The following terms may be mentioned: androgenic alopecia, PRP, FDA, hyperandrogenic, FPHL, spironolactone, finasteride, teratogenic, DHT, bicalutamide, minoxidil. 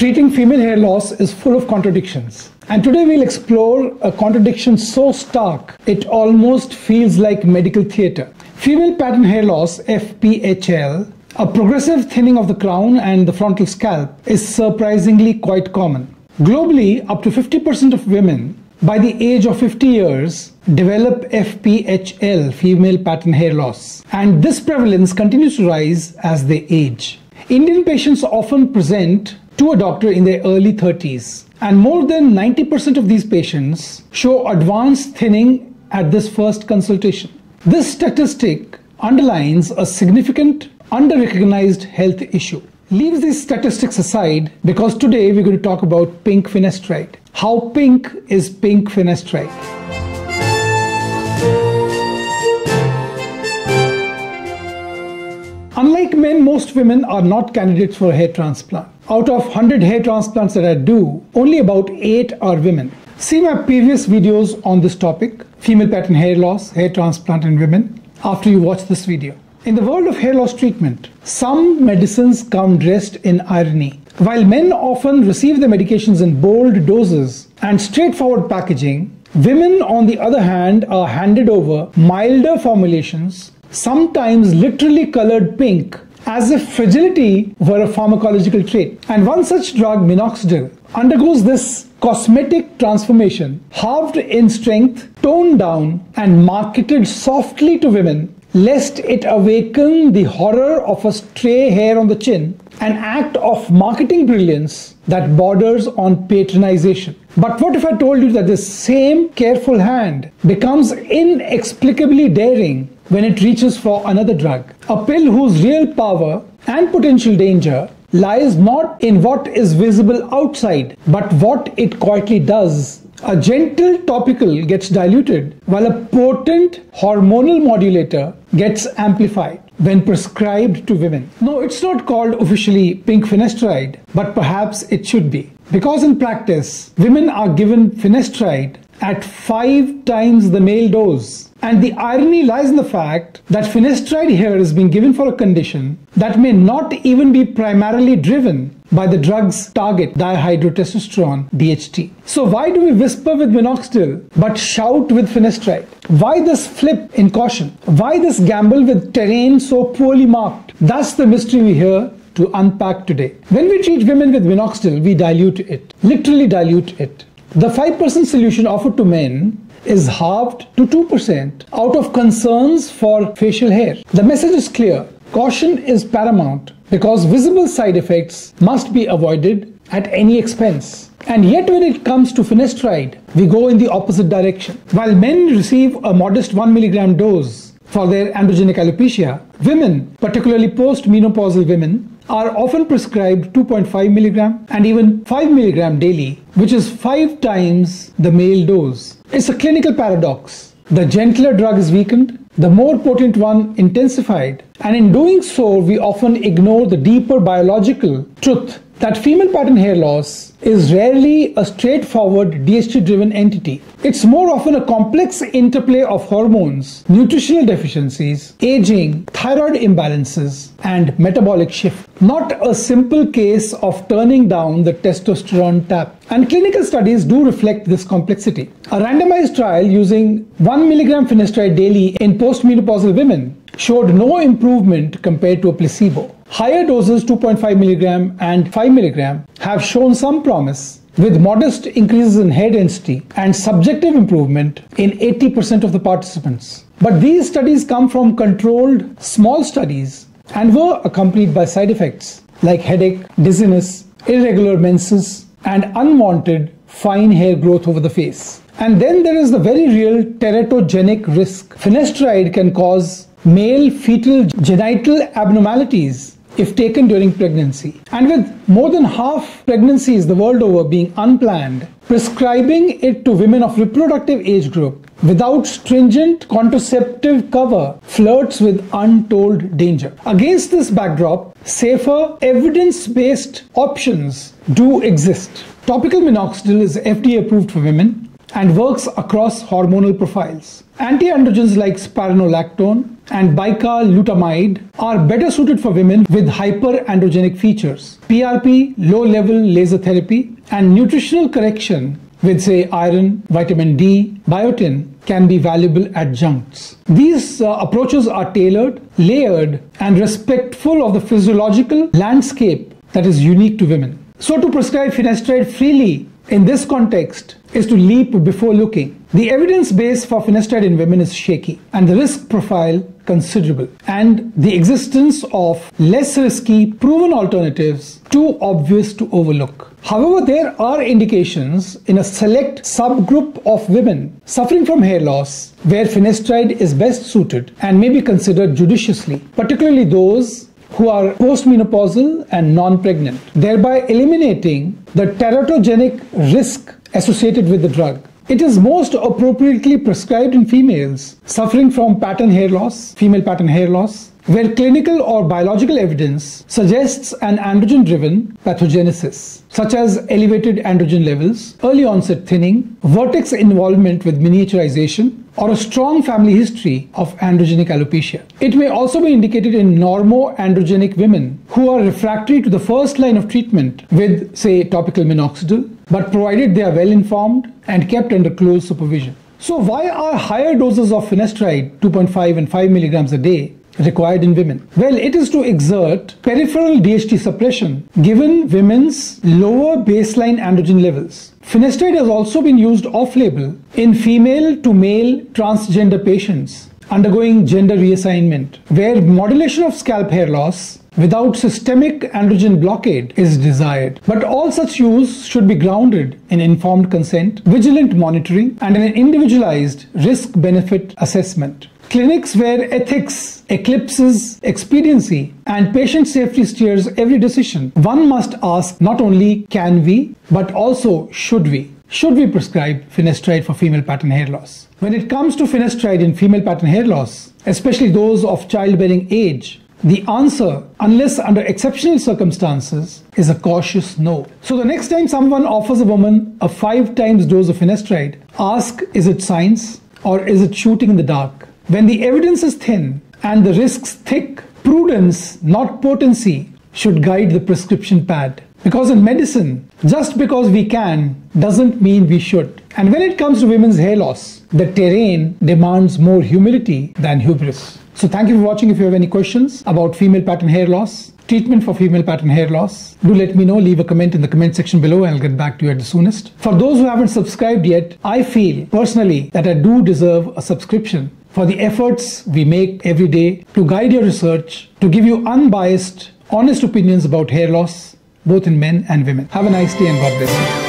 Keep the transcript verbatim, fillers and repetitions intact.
treating female hair loss is full of contradictions. And today we'll explore a contradiction so stark, it almost feels like medical theater. Female pattern hair loss, F P H L, a progressive thinning of the crown and the frontal scalp, is surprisingly quite common. Globally, up to fifty percent of women by the age of fifty years develop F P H L, female pattern hair loss, and this prevalence continues to rise as they age. Indian patients often present to a doctor in their early thirties, and more than ninety percent of these patients show advanced thinning at this first consultation. This statistic underlines a significant under-recognized health issue. Leave these statistics aside, because today we're going to talk about pink finasteride. How pink is pink finasteride? Unlike men, most women are not candidates for a hair transplant. Out of one hundred hair transplants that I do, only about eight are women. See my previous videos on this topic, female pattern hair loss, hair transplant in women, after you watch this video. In the world of hair loss treatment, some medicines come dressed in irony. While men often receive their medications in bold doses and straightforward packaging, women, on the other hand, are handed over milder formulations, sometimes literally colored pink, as if fragility were a pharmacological trait. And one such drug, minoxidil, undergoes this cosmetic transformation, halved in strength, toned down, and marketed softly to women, lest it awaken the horror of a stray hair on the chin, an act of marketing brilliance that borders on patronization. But what if I told you that this same careful hand becomes inexplicably daring when it reaches for another drug? A pill whose real power and potential danger lies not in what is visible outside, but what it quietly does. A gentle topical gets diluted, while a potent hormonal modulator gets amplified when prescribed to women. No, it's not called officially pink finasteride, but perhaps it should be. Because in practice, women are given finasteride at five times the male dose. And the irony lies in the fact that finasteride here is being given for a condition that may not even be primarily driven by the drug's target, dihydrotestosterone, D H T. So why do we whisper with minoxidil but shout with finasteride? Why this flip in caution? Why this gamble with terrain so poorly marked? That's the mystery we hear to unpack today. When we treat women with minoxidil, we dilute it, literally dilute it. The five percent solution offered to men is halved to two percent out of concerns for facial hair. The message is clear. Caution is paramount, because visible side effects must be avoided at any expense. And yet when it comes to finasteride, we go in the opposite direction. While men receive a modest one milligram dose for their androgenic alopecia, women, particularly post-menopausal women, are often prescribed two point five milligram and even five milligram daily, which is five times the male dose. It's a clinical paradox. The gentler drug is weakened, the more potent one intensified, and in doing so, we often ignore the deeper biological truth that female pattern hair loss is rarely a straightforward D H T-driven entity. It's more often a complex interplay of hormones, nutritional deficiencies, aging, thyroid imbalances, and metabolic shift. Not a simple case of turning down the testosterone tap. And clinical studies do reflect this complexity. A randomized trial using one milligram finasteride daily in postmenopausal women showed no improvement compared to a placebo. Higher doses two point five milligram and five milligram have shown some promise, with modest increases in hair density and subjective improvement in eighty percent of the participants. But these studies come from controlled small studies and were accompanied by side effects like headache, dizziness, irregular menses, and unwanted fine hair growth over the face. And then there is the very real teratogenic risk. Finasteride can cause male fetal genital abnormalities if taken during pregnancy. And with more than half pregnancies the world over being unplanned, prescribing it to women of reproductive age group without stringent contraceptive cover flirts with untold danger. Against this backdrop, safer, evidence-based options do exist. Topical minoxidil is F D A approved for women and works across hormonal profiles. Anti-androgens like spironolactone and bicalutamide are better suited for women with hyperandrogenic features. P R P, low-level laser therapy, and nutritional correction with, say, iron, vitamin D, biotin can be valuable adjuncts. These uh, approaches are tailored, layered, and respectful of the physiological landscape that is unique to women. So to prescribe finasteride freely in this context is to leap before looking. The evidence base for finasteride in women is shaky and the risk profile considerable, and the existence of less risky proven alternatives too obvious to overlook. However, there are indications in a select subgroup of women suffering from hair loss where finasteride is best suited and may be considered judiciously, particularly those who are postmenopausal and non-pregnant, thereby eliminating the teratogenic risk associated with the drug. It is most appropriately prescribed in females suffering from pattern hair loss, female pattern hair loss, where clinical or biological evidence suggests an androgen-driven pathogenesis, such as elevated androgen levels, early onset thinning, vertex involvement with miniaturization, or a strong family history of androgenic alopecia. It may also be indicated in normoandrogenic women who are refractory to the first line of treatment with, say, topical minoxidil, but provided they are well informed and kept under close supervision. So why are higher doses of finasteride, two point five and five milligrams a day, required in women? Well, it is to exert peripheral D H T suppression given women's lower baseline androgen levels. Finasteride has also been used off-label in female-to-male transgender patients undergoing gender reassignment, where modulation of scalp hair loss without systemic androgen blockade is desired. But all such use should be grounded in informed consent, vigilant monitoring, and an individualized risk-benefit assessment. Clinics where ethics eclipses expediency and patient safety steers every decision, one must ask not only can we, but also should we. Should we prescribe finasteride for female pattern hair loss? When it comes to finasteride in female pattern hair loss, especially those of childbearing age, the answer, unless under exceptional circumstances, is a cautious no. So the next time someone offers a woman a five times dose of finasteride, ask, is it science or is it shooting in the dark? When the evidence is thin and the risks thick, prudence, not potency, should guide the prescription pad. Because in medicine, just because we can doesn't mean we should. And when it comes to women's hair loss, the terrain demands more humility than hubris. So thank you for watching. If you have any questions about female pattern hair loss, treatment for female pattern hair loss, do let me know. Leave a comment in the comment section below and I'll get back to you at the soonest. For those who haven't subscribed yet, I feel personally that I do deserve a subscription for the efforts we make every day to guide your research, to give you unbiased, honest opinions about hair loss, both in men and women. Have a nice day and God bless you.